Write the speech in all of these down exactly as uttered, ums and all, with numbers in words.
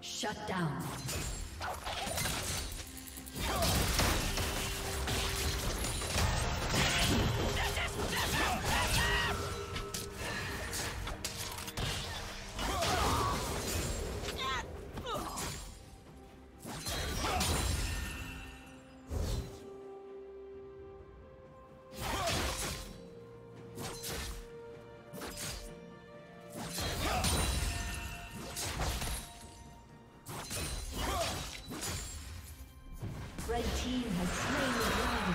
Shut down. Red team has slain the dragon.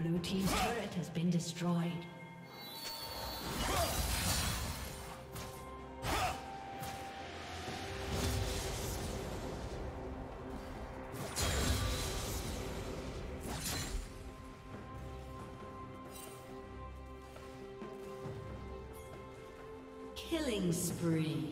Blue team's turret has been destroyed. Killing spree.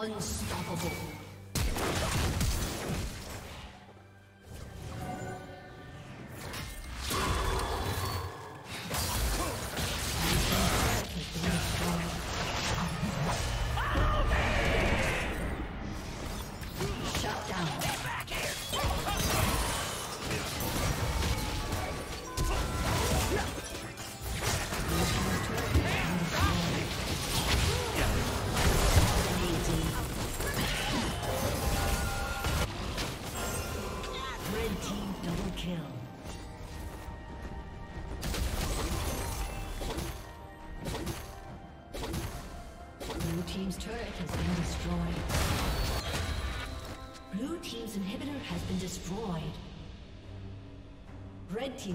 Unstoppable. Shut down. Get back here. Destroyed. Red team's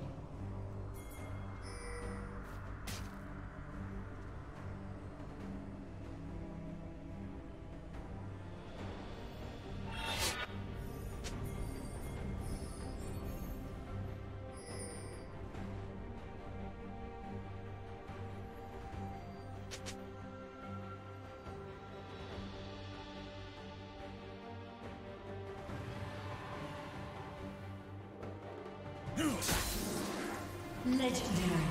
Legendary.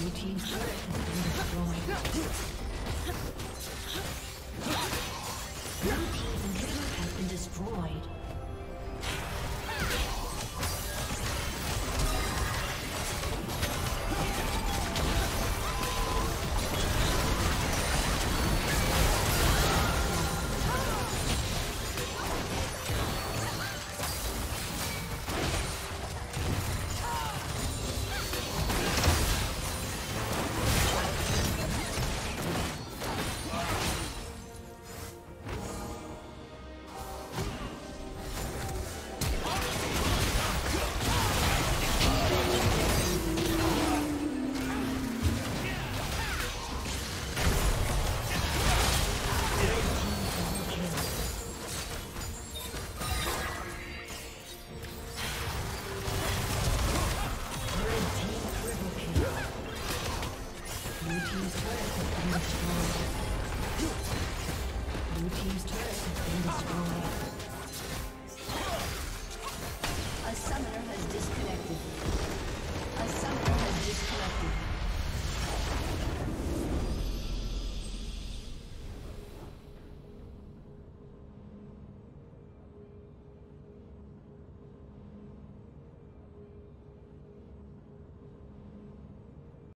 Blue team turret has been destroyed. Blue team's turret has been destroyed.